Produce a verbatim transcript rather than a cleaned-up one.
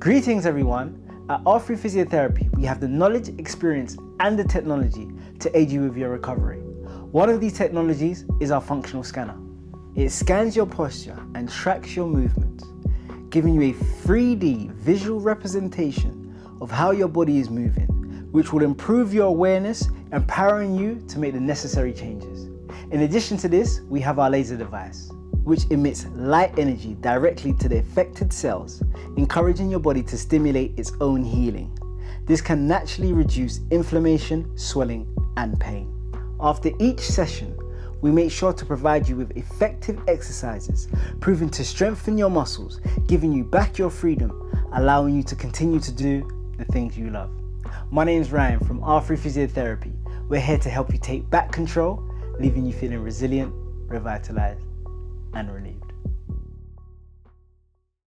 Greetings everyone. At R three Physiotherapy, we have the knowledge, experience and the technology to aid you with your recovery. One of these technologies is our functional scanner. It scans your posture and tracks your movements, giving you a three D visual representation of how your body is moving, which will improve your awareness, empowering you to make the necessary changes. In addition to this, we have our laser device, which emits light energy directly to the affected cells, encouraging your body to stimulate its own healing. This can naturally reduce inflammation, swelling, and pain. After each session, we make sure to provide you with effective exercises, proving to strengthen your muscles, giving you back your freedom, allowing you to continue to do the things you love. My name is Ryan from R three Physiotherapy. We're here to help you take back control, leaving you feeling resilient, revitalized, and relieved.